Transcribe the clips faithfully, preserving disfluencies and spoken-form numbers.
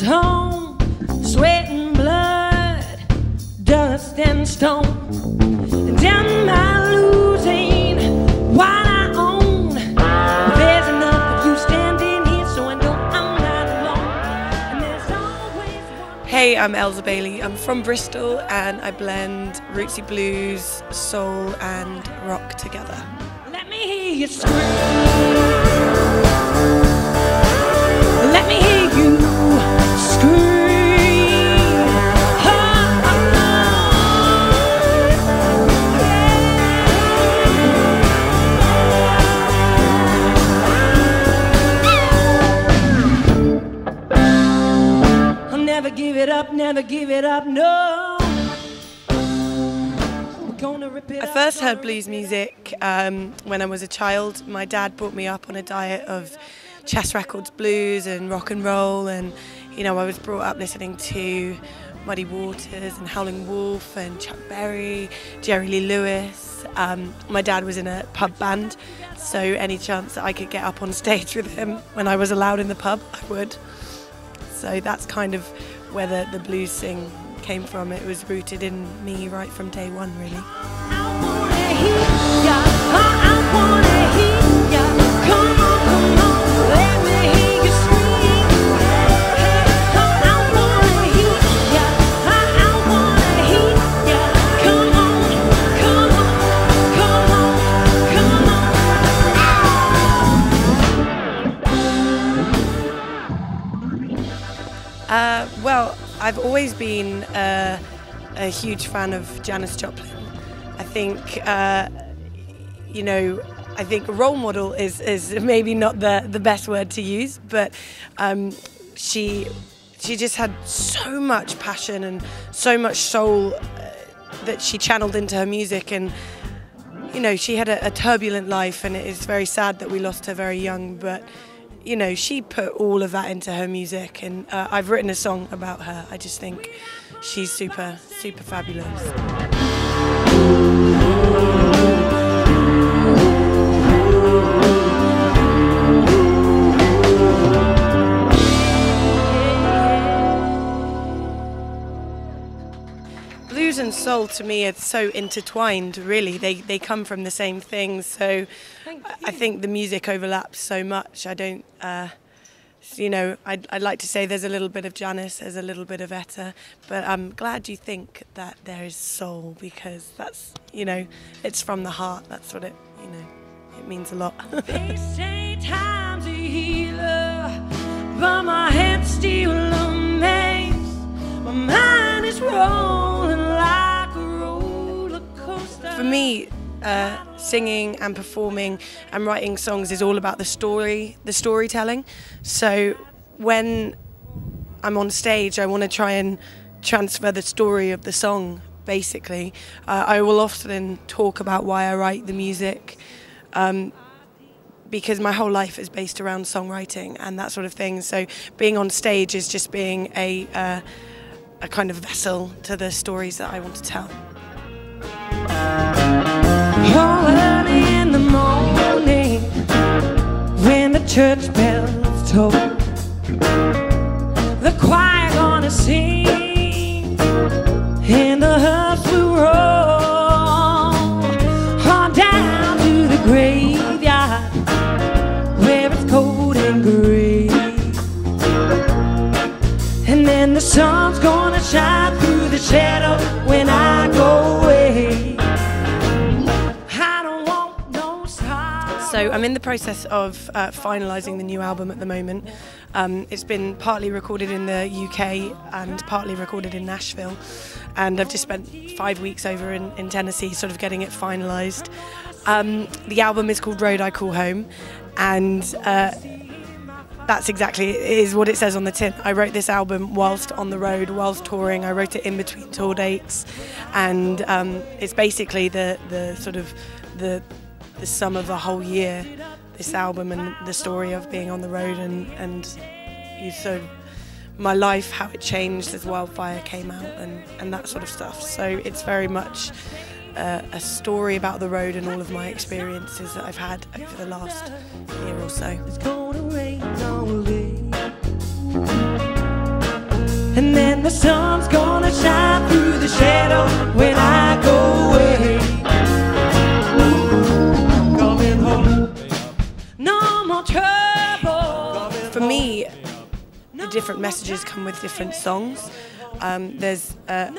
comes home, sweating blood, dust and stone. And damn, I losing what I own. But there's enough of you standing here, so I know I'm not alone. And there's always one. Hey, I'm Elsa Bailey. I'm from Bristol, and I blend rootsy blues, soul, and rock together. Let me hear you scream. Let me hear you scream. Oh, oh, oh. Yeah. I'll never give it up, never give it up, no. I first heard blues music um, when I was a child. My dad brought me up on a diet of Chess Records blues and rock and roll, and you know, I was brought up listening to Muddy Waters and Howling Wolf and Chuck Berry, Jerry Lee Lewis. Um, my dad was in a pub band, so any chance that I could get up on stage with him when I was allowed in the pub, I would. So that's kind of where the, the blues thing came from. It was rooted in me right from day one, really. I wanna hear ya. I wanna hear ya. Uh, well, I've always been uh, a huge fan of Janis Joplin. I think, uh, you know, I think role model is, is maybe not the, the best word to use, but um, she, she just had so much passion and so much soul uh, that she channeled into her music. And, you know, she had a, a turbulent life, and it is very sad that we lost her very young, but you know, she put all of that into her music, and uh, I've written a song about her. I just think she's super, super fabulous. Blues and soul to me are so intertwined, really. They, they come from the same thing, so I think the music overlaps so much. I don't, uh, you know, I'd, I'd like to say there's a little bit of Janis, there's a little bit of Etta, but I'm glad you think that there is soul, because that's, you know, it's from the heart. That's what it, you know, it means a lot. They say time's a healer, but my head's still a maze. My mind is rolling like a roller coaster. For me, Uh, singing and performing and writing songs is all about the story, the storytelling. So when I'm on stage, I want to try and transfer the story of the song, basically. Uh, I will often talk about why I write the music, um, because my whole life is based around songwriting and that sort of thing. So being on stage is just being a, uh, a kind of vessel to the stories that I want to tell. Oh, early in the morning, when the church bells toll, the choir gonna sing, and the hubs will roll on down to the graveyard, where it's cold and gray. And then the sun's gonna shine through the shadow when I go away. So I'm in the process of uh, finalising the new album at the moment. Um, it's been partly recorded in the U K and partly recorded in Nashville. And I've just spent five weeks over in, in Tennessee sort of getting it finalised. Um, the album is called Road I Call Home, and uh, that's exactly it is what it says on the tin. I wrote this album whilst on the road, whilst touring. I wrote it in between tour dates, and um, it's basically the, the sort of the the sum of a whole year, this album, and the story of being on the road, and, and you sort of, my life, how it changed as Wildfire came out, and, and that sort of stuff. So it's very much uh, a story about the road and all of my experiences that I've had over the last year or so. It's gonna rain all day. And then the sun's gonna shine through the shadow when I go away. Coming home, no more trouble. For me, the different messages come with different songs. Um, there's, uh,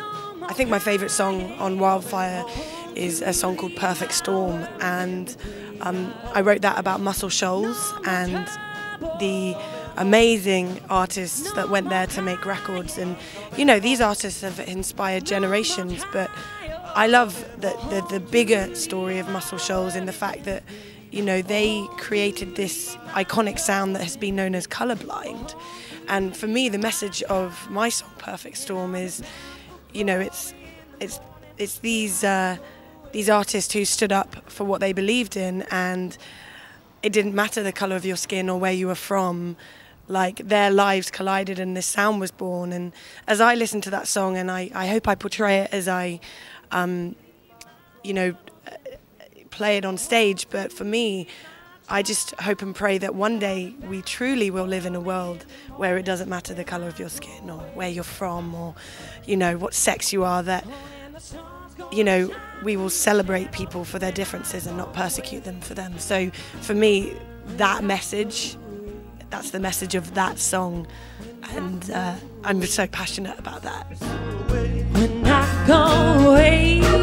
I think my favourite song on Wildfire is a song called Perfect Storm, and um, I wrote that about Muscle Shoals and the amazing artists that went there to make records. And you know, these artists have inspired generations, but I love the, the, the bigger story of Muscle Shoals in the fact that, you know, they created this iconic sound that has been known as colorblind. And for me, the message of my song Perfect Storm is, you know, it's it's it's these uh, these artists who stood up for what they believed in, and it didn't matter the color of your skin or where you were from, like their lives collided and this sound was born. And as I listen to that song, and I, I hope I portray it as I, um, you know, play it on stage, but for me, I just hope and pray that one day we truly will live in a world where it doesn't matter the colour of your skin or where you're from or, you know, what sex you are, that, you know, we will celebrate people for their differences and not persecute them for them. So for me, that message, that's the message of that song, and uh, I'm so passionate about that. When I go away.